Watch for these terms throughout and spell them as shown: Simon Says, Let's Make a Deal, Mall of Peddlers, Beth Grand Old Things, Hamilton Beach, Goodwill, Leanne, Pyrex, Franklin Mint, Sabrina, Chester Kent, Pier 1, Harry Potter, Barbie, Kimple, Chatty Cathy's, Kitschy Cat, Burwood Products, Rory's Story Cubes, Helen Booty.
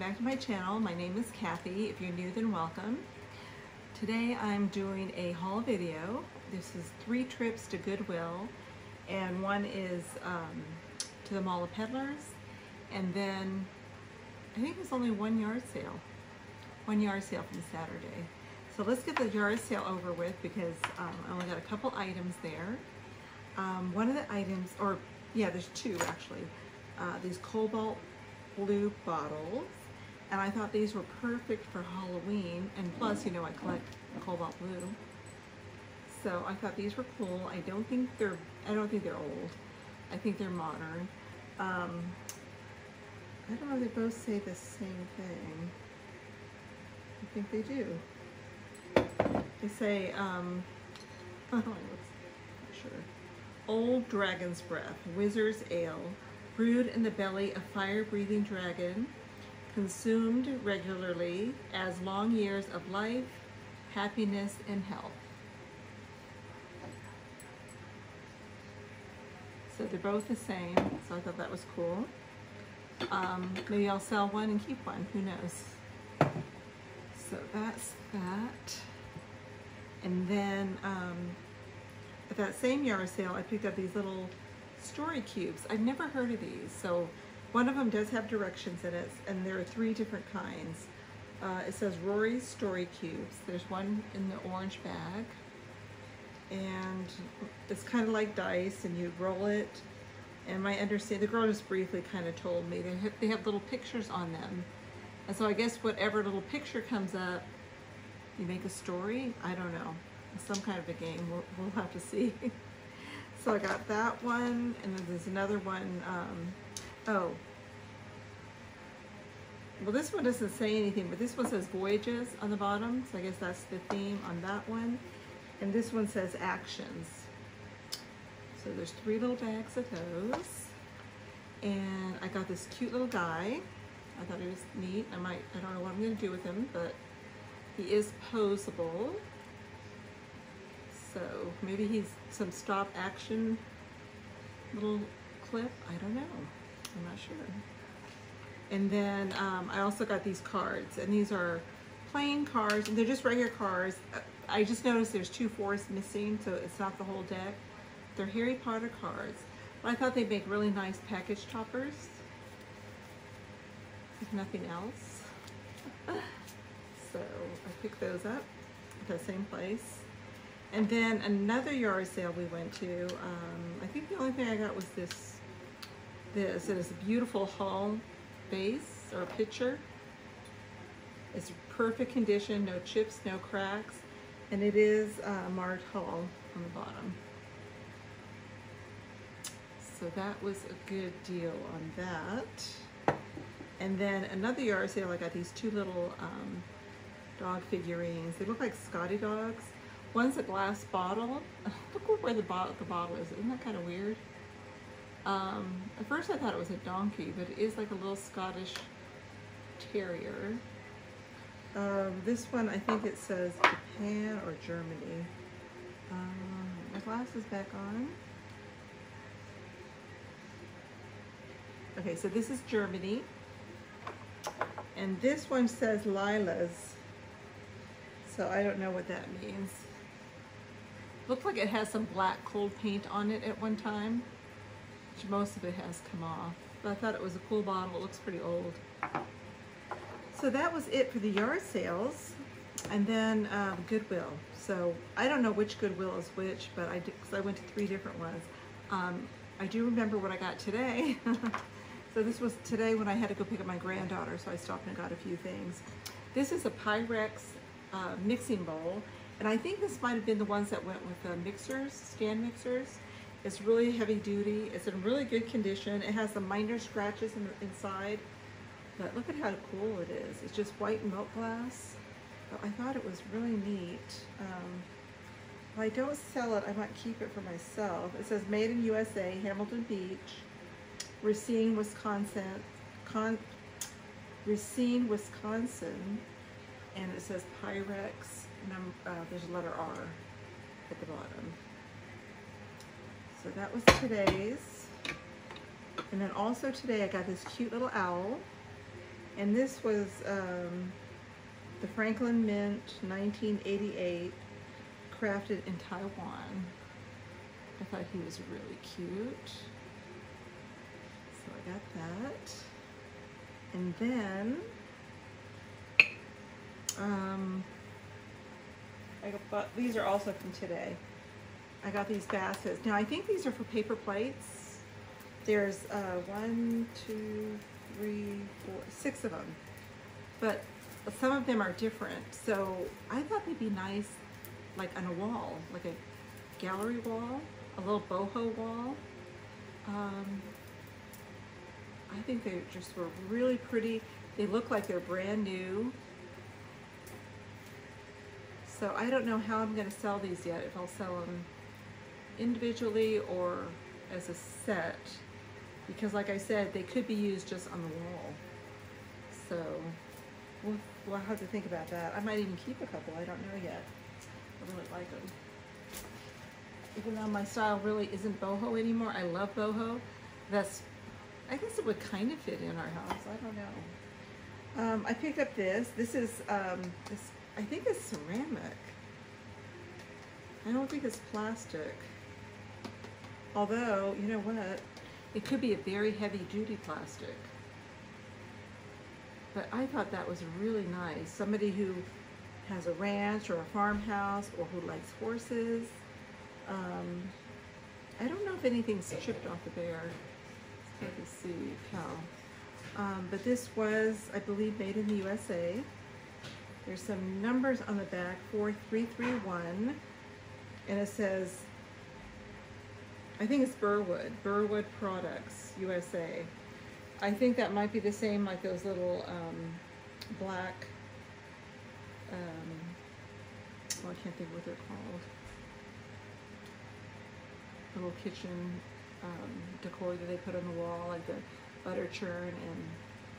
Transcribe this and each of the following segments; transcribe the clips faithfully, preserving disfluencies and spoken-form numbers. welcome back to my channel. My name is Cathy. If you're new, then welcome. Today I'm doing a haul video. This is three trips to Goodwill, and one is um, to the Mall of Peddlers, and then I think there's only one yard sale. One yard sale from Saturday. So let's get the yard sale over with because um, I only got a couple items there. Um, one of the items, or yeah, there's two actually. Uh, these cobalt blue bottles, and I thought these were perfect for Halloween, and plus, you know, I collect cobalt blue, so I thought these were cool. I don't think they're I don't think they're old. I think they're modern. um, I don't know, they both say the same thing. I think they do. They say um, oh, I'm not sure. Old Dragon's Breath, Wizard's Ale, brewed in the belly of fire-breathing dragon, consumed regularly as long years of life, happiness, and health. So they're both the same, so I thought that was cool. Um, maybe I'll sell one and keep one, who knows. So that's that. And then um, at that same yard sale, I picked up these little story cubes. I've never heard of these. So one of them does have directions in it, and there are three different kinds. Uh, it says Rory's Story Cubes. There's one in the orange bag, and it's kind of like dice, and you roll it. And my understanding, the girl just briefly kind of told me, they have, they have little pictures on them. And so I guess whatever little picture comes up, you make a story? I don't know. It's some kind of a game. We'll, we'll have to see. So I got that one, and then there's another one. Um, oh, well, this one doesn't say anything, but this one says Voyages on the bottom, so I guess that's the theme on that one. And this one says Actions. So there's three little bags of those. And I got this cute little guy. I thought he was neat. I might, I don't know what I'm gonna do with him, but he is posable. So maybe he's some stop action little clip. I don't know. I'm not sure. And then um, I also got these cards, and these are plain cards, and they're just regular cards. I just noticed there's two fours missing, so it's not the whole deck. They're Harry Potter cards, but I thought they'd make really nice package toppers, if nothing else. So I picked those up at that same place. And then another yard sale we went to, um, I think the only thing I got was this, this, it is a beautiful hall vase or pitcher. It's perfect condition, no chips, no cracks, and it is uh, marked hall on the bottom. So that was a good deal on that. And then another yard sale, I got these two little um, dog figurines. They look like Scotty dogs. One's a glass bottle. Look where the bottle, the bottle is. Isn't that kind of weird? Um, at first I thought it was a donkey, but it is like a little Scottish terrier. Um, this one, I think it says Japan or Germany. Um, my glasses back on. Okay, so this is Germany. And this one says Lila's. So I don't know what that means. Looks like it has some black cold paint on it at one time, which most of it has come off. But I thought it was a cool bottle. It looks pretty old. So that was it for the yard sales, and then um, Goodwill. So I don't know which Goodwill is which, but I did, cause I went to three different ones. Um, I do remember what I got today. So this was today when I had to go pick up my granddaughter, so I stopped and got a few things. This is a Pyrex uh, mixing bowl. And I think this might have been the ones that went with the mixers, stand mixers. It's really heavy duty. It's in really good condition. It has some minor scratches in the inside, but look at how cool it is. It's just white milk glass. But I thought it was really neat. Um, if I don't sell it, I might keep it for myself. It says made in U S A, Hamilton Beach, Racine, Wisconsin, Con Racine, Wisconsin, and it says Pyrex. Num uh, there's a letter R at the bottom. So that was today's. And then also today I got this cute little owl. And this was um, the Franklin Mint nineteen eighty-eight, crafted in Taiwan. I thought he was really cute. So I got that. And then um, I got, these are also from today. I got these baskets. Now I think these are for paper plates. There's uh, one, two, three, four, six of them, but some of them are different. So I thought they'd be nice, like on a wall, like a gallery wall, a little boho wall. Um, I think they just were really pretty. They look like they're brand new. So I don't know how I'm going to sell these yet, if I'll sell them individually or as a set, because like I said, they could be used just on the wall. So we'll, we'll have to think about that. I might even keep a couple, I don't know yet. I really like them. Even though my style really isn't boho anymore, I love boho. That's, I guess it would kind of fit in our house, I don't know. Um, I picked up this, this is, um, this, I think it's ceramic. I don't think it's plastic. Although, you know what? It could be a very heavy duty plastic. But I thought that was really nice. Somebody who has a ranch or a farmhouse or who likes horses. Um, I don't know if anything's chipped off the bear. Let's take a see how. Um, but this was, I believe, made in the U S A. There's some numbers on the back, four three three one. And it says, I think it's Burwood, Burwood Products, U S A. I think that might be the same, like those little um, black, um, well, I can't think of what they're called. Little kitchen um, decor that they put on the wall, like the butter churn and,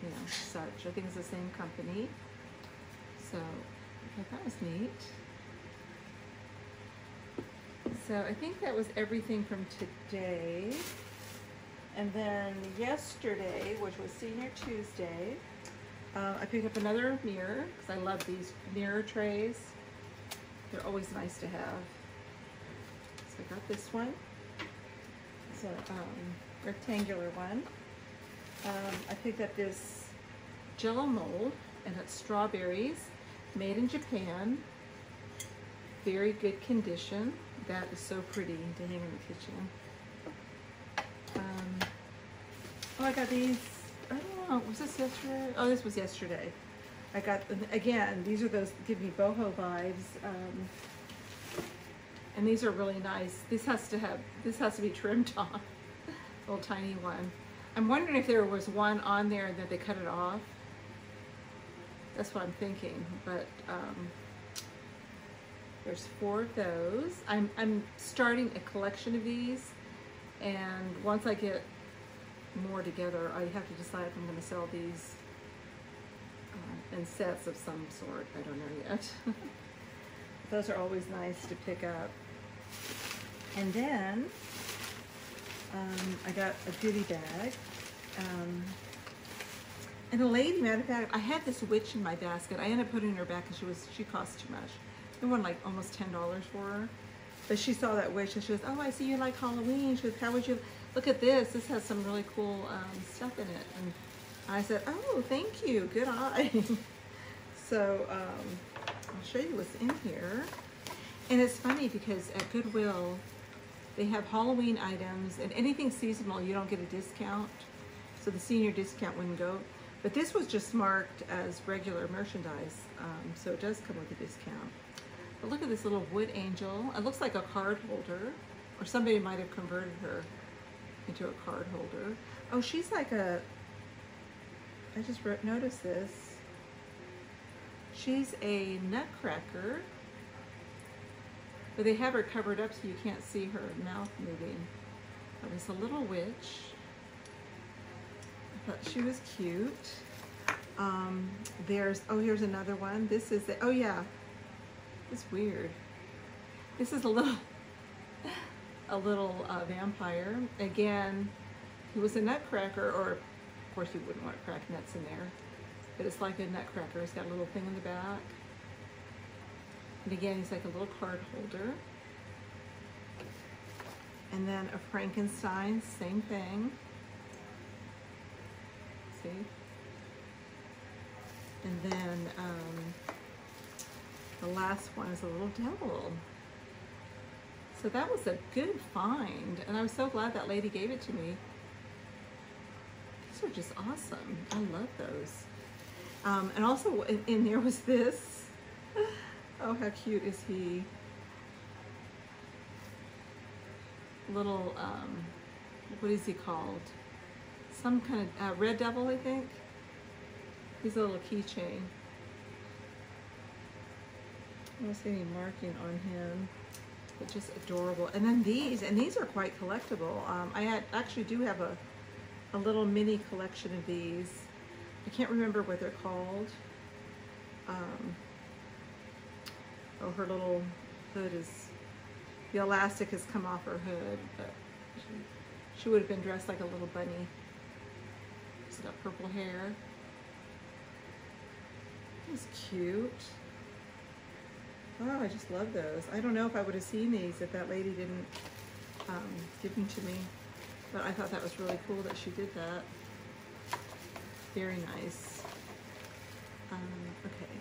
you know, such. I think it's the same company. So, okay, that was neat. So I think that was everything from today. And then yesterday, which was Senior Tuesday, uh, I picked up another mirror, because I love these mirror trays. They're always nice to have. So I got this one. It's a um, rectangular one. Um, I picked up this Jello mold, and it's strawberries, made in Japan. Very good condition. That is so pretty to hang in the kitchen. Um, oh, I got these, I don't know, was this yesterday? Oh, this was yesterday. I got, again, these are those, give me boho vibes. Um, and these are really nice. This has to have, this has to be trimmed off. Little tiny one. I'm wondering if there was one on there that they cut it off. That's what I'm thinking, but um, there's four of those. I'm, I'm starting a collection of these, and once I get more together, I have to decide if I'm going to sell these uh, in sets of some sort. I don't know yet. Those are always nice to pick up. And then um, I got a goodie bag. Um, And a lady, matter of fact, I had this witch in my basket. I ended up putting her back because she was she cost too much. It won like almost ten dollars for her. But she saw that witch and she was, "Oh, I see you like Halloween." She was, "How would you look at this? This has some really cool um, stuff in it." And I said, "Oh, thank you. Good eye." So um, I'll show you what's in here. And it's funny because at Goodwill they have Halloween items, and anything seasonal you don't get a discount. So the senior discount wouldn't go. But this was just marked as regular merchandise, um, so it does come with a discount. But look at this little wood angel. It looks like a card holder, or somebody might have converted her into a card holder. Oh, she's like a, I just wrote, noticed this. She's a nutcracker, but they have her covered up so you can't see her mouth moving. But it's a little witch. But she was cute. Um, there's, oh, here's another one. This is the, oh yeah, it's weird. This is a little, a little uh, vampire. Again, he was a nutcracker, or of course you wouldn't want crack nuts in there. but it's like a nutcracker. It's got a little thing in the back. And again, it's like a little card holder. And then a Frankenstein, same thing. See? And then um, the last one is a little devil. So that was a good find. And I was so glad that lady gave it to me. These are just awesome. I love those. Um, and also in, in there was this. Oh, how cute is he? Little, um, what is he called? Some kind of uh, red devil, I think. He's a little keychain. I don't see any marking on him, but just adorable. And then these, and these are quite collectible. Um, I had, actually do have a, a little mini collection of these. I can't remember what they're called. Um, oh, her little hood is, the elastic has come off her hood, but she, she would have been dressed like a little bunny. She's got purple hair. It's cute. Wow, I just love those. I don't know if I would have seen these if that lady didn't um, give them to me, but I thought that was really cool that she did that. Very nice. Um, okay.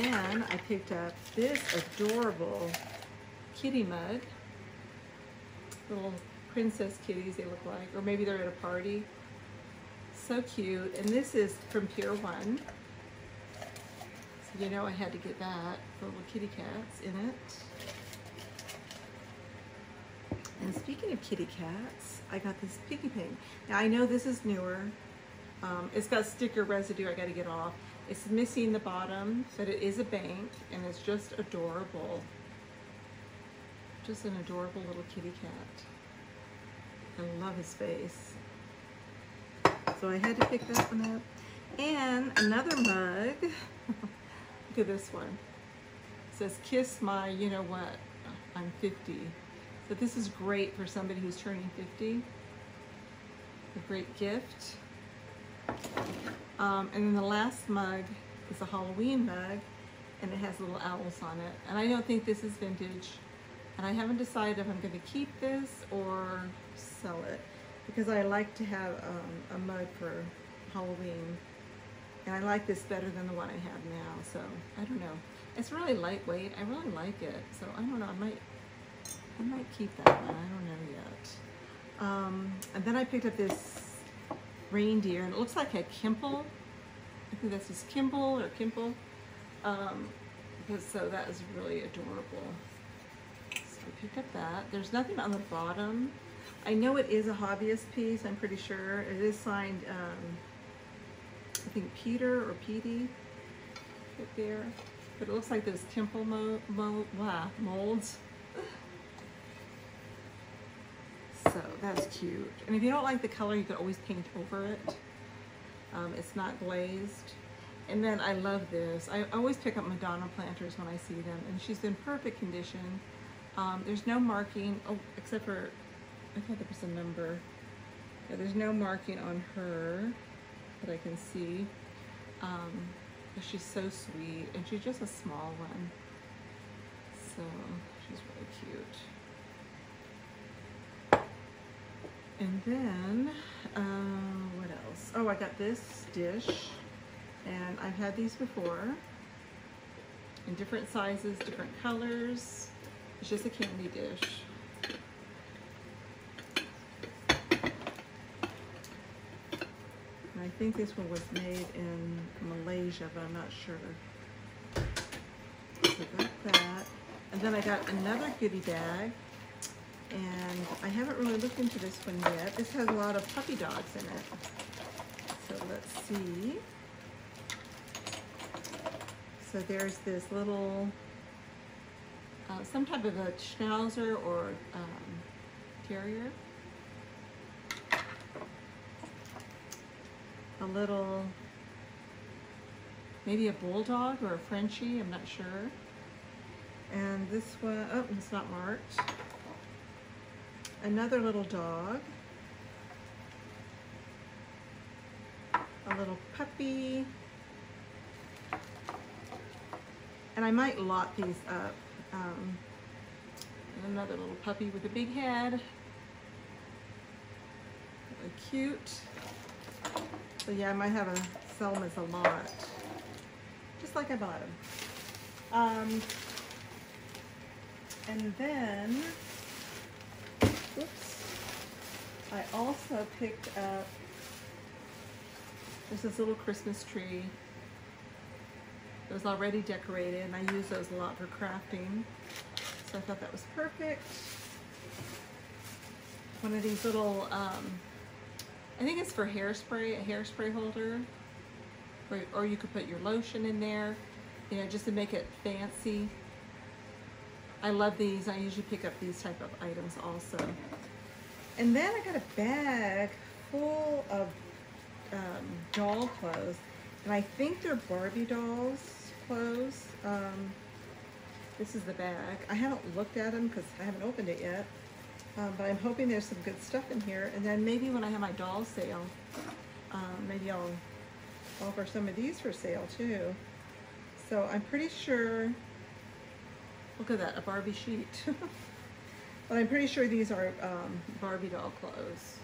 Then I picked up this adorable kitty mug. Little princess kitties they look like, or maybe they're at a party. So cute. And this is from Pier one. You know I had to get that for little kitty cats in it. And speaking of kitty cats, I got this piggy pig. Now I know this is newer. Um, it's got sticker residue I got to get off. It's missing the bottom, but it is a bank, and it's just adorable. Just an adorable little kitty cat. I love his face. So I had to pick that one up. And another mug. Look at this one. It says, kiss my, you know what, I'm fifty. So this is great for somebody who's turning fifty. A great gift. Um, and then the last mug is a Halloween mug, and it has little owls on it. And I don't think this is vintage. And I haven't decided if I'm going to keep this or sell it, because I like to have um, a mug for Halloween. And I like this better than the one I have now, so I don't know. It's really lightweight. I really like it, so I don't know. I might, I might keep that one. I don't know yet. Um, and then I picked up this reindeer, and it looks like a Kimple. I think this is Kimple or Kimple. Um, so that is really adorable. So I picked up that. There's nothing on the bottom. I know it is a hobbyist piece. I'm pretty sure it is signed. Um, I think Peter or Petey right there, but it looks like those Kimple mo mo wow, molds. So that's cute. And if you don't like the color, you can always paint over it. Um, it's not glazed. And then I love this. I always pick up Madonna planters when I see them, and she's in perfect condition. Um, there's no marking, oh, except for, I thought there was a number. Yeah, there's no marking on her that I can see. Um, but she's so sweet, and she's just a small one. So she's really cute. And then, uh, what else? Oh, I got this dish, and I've had these before in different sizes, different colors. It's just a candy dish. I think this one was made in Malaysia, but I'm not sure. So I got that. And then I got another goodie bag. And I haven't really looked into this one yet. This has a lot of puppy dogs in it. So let's see. So there's this little, uh, some type of a schnauzer or um, terrier. A little, maybe a bulldog or a Frenchie, I'm not sure. And this one, oh, it's not marked. Another little dog. A little puppy. And I might lot these up. Um, another little puppy with a big head. Really cute. So yeah, I might have a sell them as a lot, just like I bought them. Um, and then, oops, I also picked up, there's this little Christmas tree. It was already decorated, and I use those a lot for crafting. So I thought that was perfect. One of these little, um, I think it's for hairspray, a hairspray holder. Or, or you could put your lotion in there, you know, just to make it fancy. I love these. I usually pick up these type of items also. And then I got a bag full of um, doll clothes. And I think they're Barbie dolls clothes. Um, this is the bag. I haven't looked at them because I haven't opened it yet. Um, but I'm hoping there's some good stuff in here. And then maybe when I have my doll sale, um, maybe I'll offer some of these for sale too. So I'm pretty sure, look at that, a Barbie sheet. But I'm pretty sure these are um, Barbie doll clothes.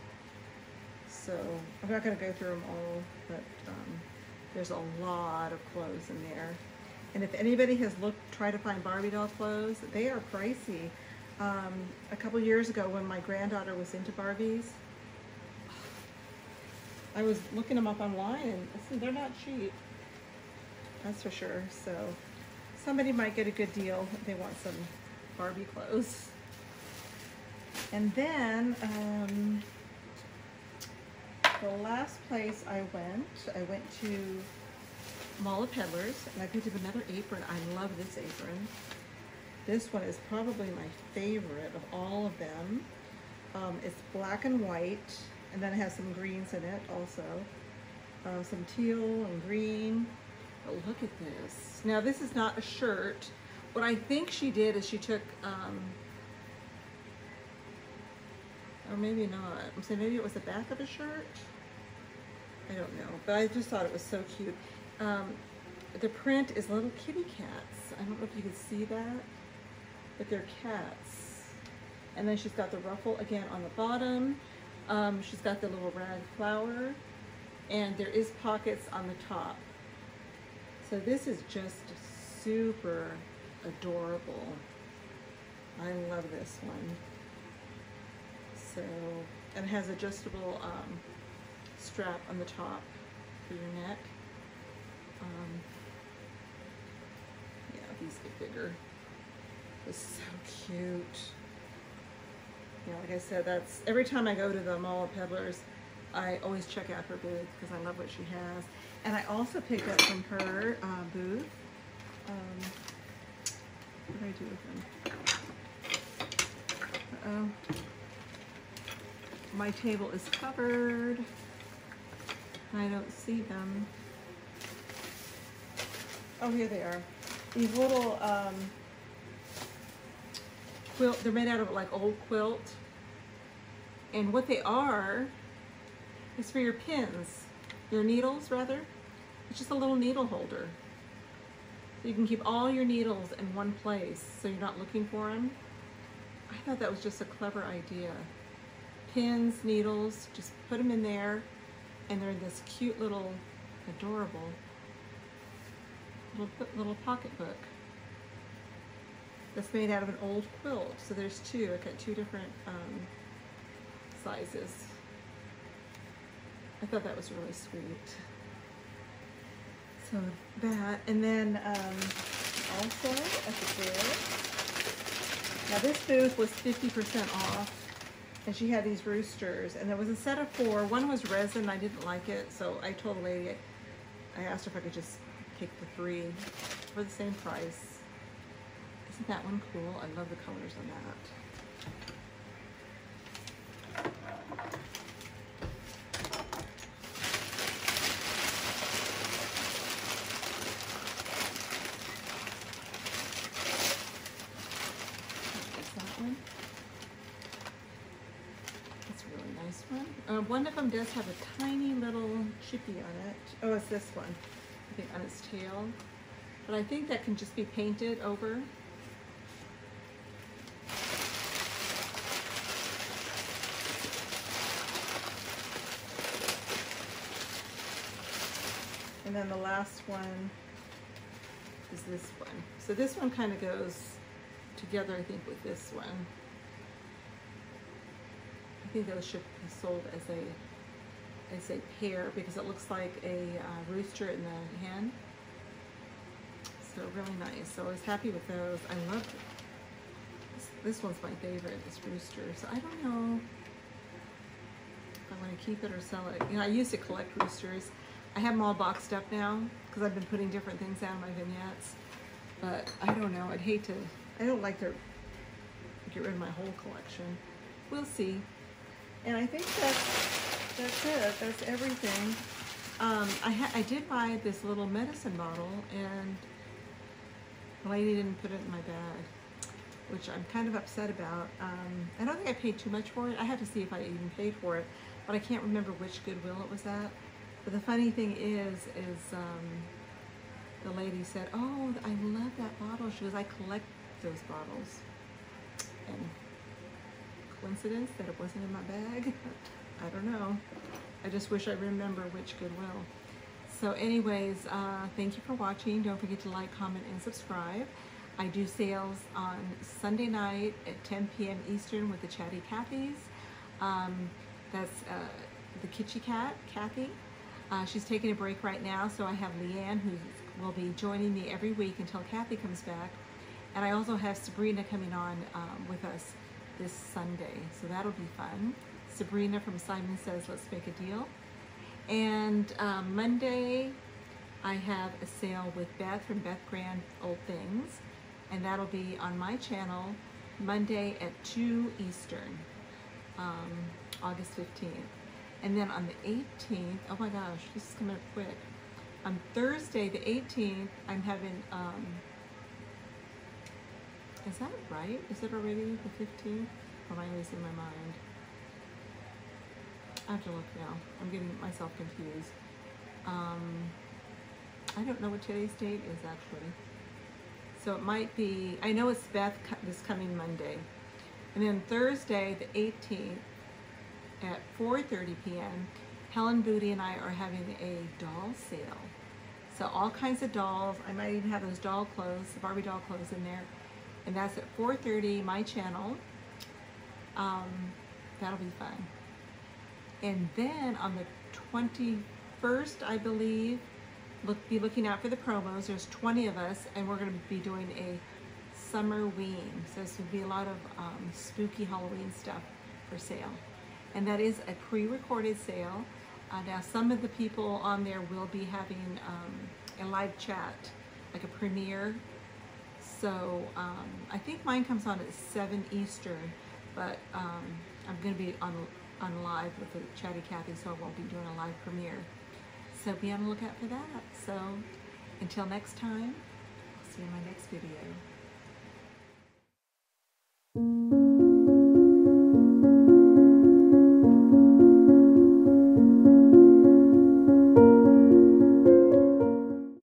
So I'm not gonna go through them all, but um, there's a lot of clothes in there. And if anybody has looked, tried to find Barbie doll clothes, they are pricey. Um, a couple years ago when my granddaughter was into Barbies, I was looking them up online and listen, they're not cheap. That's for sure. So somebody might get a good deal if they want some Barbie clothes. And then um, the last place I went, I went to Mall of Peddlers and I picked up another apron. I love this apron. This one is probably my favorite of all of them. Um, it's black and white, and then it has some greens in it also. Uh, some teal and green. But look at this. Now this is not a shirt. What I think she did is she took, um, or maybe not. So maybe it was the back of a shirt. I don't know, but I just thought it was so cute. Um, the print is little kitty cats. I don't know if you can see that. But they're cats. And then she's got the ruffle again on the bottom. Um, she's got the little rag flower, and there is pockets on the top. So this is just super adorable. I love this one. So, and it has adjustable um, strap on the top for your neck. Um, yeah, these get bigger. So cute. Yeah, like I said, that's every time I go to the Mall of Peddlers, I always check out her booth because I love what she has. And I also picked up from her uh, booth. Um, what do I do with them? Uh oh. My table is covered. I don't see them. Oh, here they are. These little. Um, Quilt, they're made out of like old quilt, and what they are is for your pins, your needles rather. It's just a little needle holder. So you can keep all your needles in one place so you're not looking for them. I thought that was just a clever idea. Pins, needles, just put them in there, and they're in this cute little, adorable little, little pocketbook. That's made out of an old quilt. So there's two. I've got two different um, sizes. I thought that was really sweet. So that, and then um, also at the booth. Now this booth was fifty percent off, and she had these roosters, and there was a set of four. One was resin. I didn't like it, so I told the lady, I asked her if I could just pick the three for the same price. Isn't that one cool? I love the colors on that. Is that one? That's a really nice one. Uh, one of them does have a tiny little chippy on it. Oh, it's this one. anything on its tail. But I think that can just be painted over. And then the last one is this one. So this one kind of goes together, I think, with this one. I think those should be sold as a as a pair because it looks like a uh, rooster and a hen. So really nice. So I was happy with those. I loved it. This, this one's my favorite, this rooster. So I don't know if I want to keep it or sell it. You know, I used to collect roosters. I have them all boxed up now because I've been putting different things out of my vignettes. But I don't know. I'd hate to. I don't like to get rid of my whole collection. We'll see. And I think that's, that's it. That's everything. Um, I, ha I did buy this little medicine bottle, and the lady didn't put it in my bag, which I'm kind of upset about. Um, I don't think I paid too much for it. I have to see if I even paid for it, but I can't remember which Goodwill it was at. But the funny thing is, is um, the lady said, "Oh, I love that bottle." She goes, "I collect those bottles." And coincidence that it wasn't in my bag? I don't know. I just wish I remember which Goodwill. So anyways, uh, thank you for watching. Don't forget to like, comment, and subscribe. I do sales on Sunday night at ten P M Eastern with the Chatty Cathy's. Um, that's uh, the Kitschy Cat, Cathy. Uh, she's taking a break right now, so I have Leanne, who will be joining me every week until Cathy comes back. And I also have Sabrina coming on um, with us this Sunday, so that'll be fun. Sabrina from Simon Says, Let's Make a Deal. And uh, Monday, I have a sale with Beth from Beth Grand Old Things, and that'll be on my channel Monday at two Eastern, um, August fifteenth. And then on the eighteenth, oh my gosh, this is coming up quick. On Thursday the eighteenth, I'm having, um, is that right? Is it already the fifteenth? Or am I losing my mind? I have to look now. I'm getting myself confused. Um, I don't know what today's date is actually. So it might be, I know it's Beth this coming Monday. And then Thursday the eighteenth at four thirty P M, Helen Booty and I are having a doll sale. So all kinds of dolls. I might even have those doll clothes, the Barbie doll clothes in there. And that's at four thirty, my channel. Um, that'll be fun. And then on the twenty-first, I believe, look, be looking out for the promos. There's twenty of us, and we're going to be doing a summer wean. So this will be a lot of um, spooky Halloween stuff for sale. And that is a pre-recorded sale. Uh, now, some of the people on there will be having um, a live chat, like a premiere. So um, I think mine comes on at seven Eastern, but um, I'm going to be on on live with the Chatty Cathy, so I won't be doing a live premiere. So be on the lookout for that. So until next time, I'll see you in my next video.